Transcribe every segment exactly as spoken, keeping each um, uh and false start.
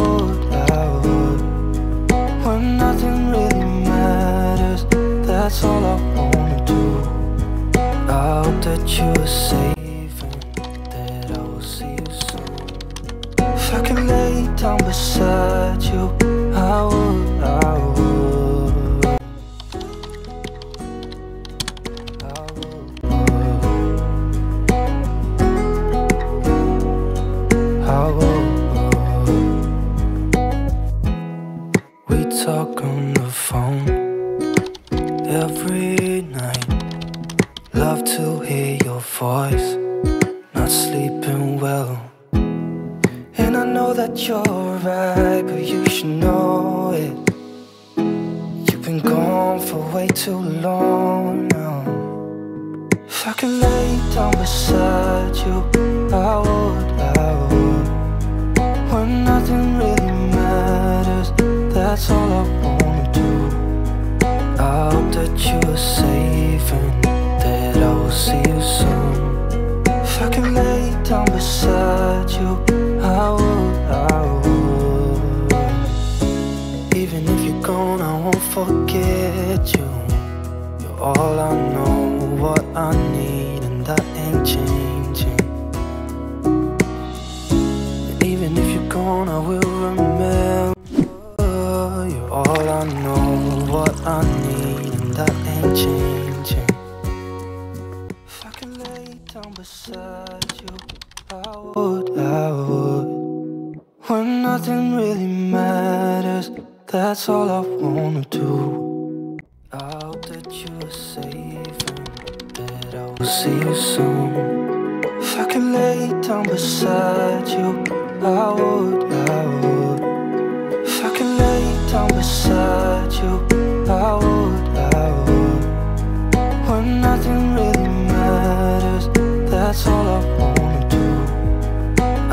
would, I would. When nothing really matters, that's all I wanna do. I hope that you're safe and that I will see you soon. If I could lay down beside you, I would, I would, I would, I would. Talk on the phone every night. Love to hear your voice. Not sleeping well, and I know that you're right, but you should know it. You've been gone for way too long now. If I could lay down beside you, I would, I would. When nothing really matters, that's all I wanna do. I hope that you're safe and that I will see you soon. If I can lay down beside you, I would, I would. Even if you're gone, I won't forget you. You're all I know, what I need, and that ain't changing. And even if you're gone, I will remember. You're all I know, what I need, and that ain't changing. If I could lay down beside you, I would, I would. When nothing really matters, that's all I wanna do. I hope that you're safe and that I will see you soon. If I could lay down beside you, I would, I would. If I could lay down beside you, I would, I would. When nothing really matters, that's all I wanna do.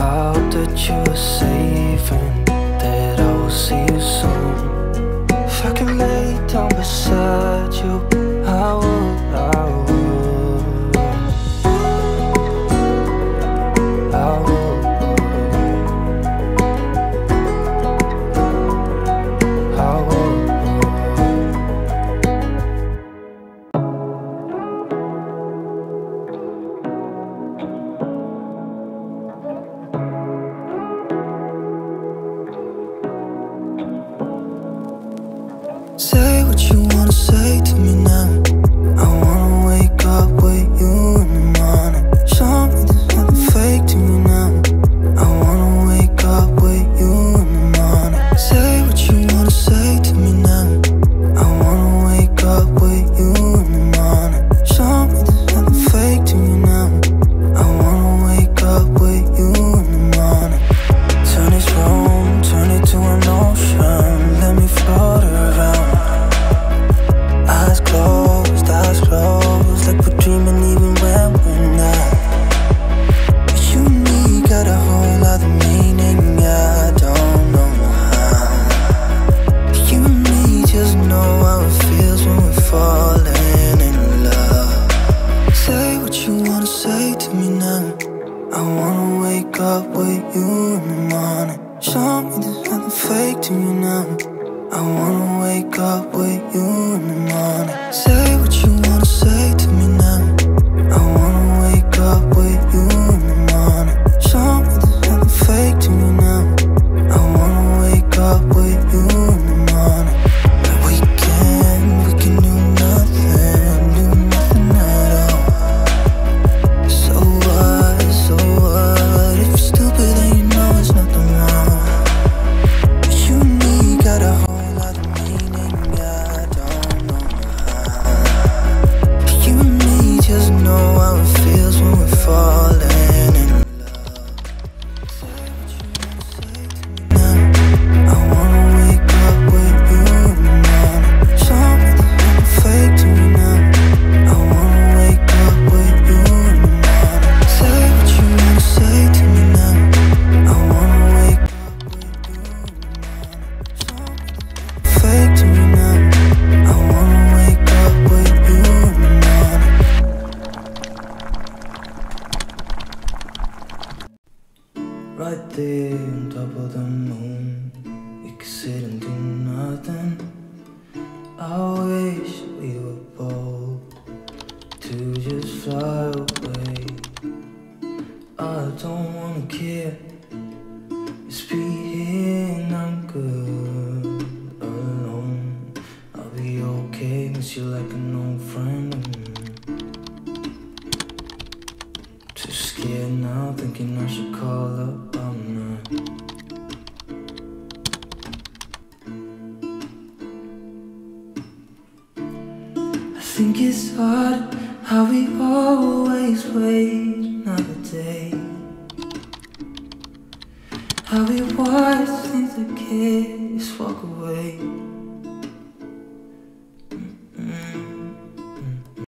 I hope that you're safe and that I will see you soon. If I could lay down beside you, I would, I would, I would. Say what you wanna say to me now. think it's odd how we always wait another day, how we watch things that kids walk away.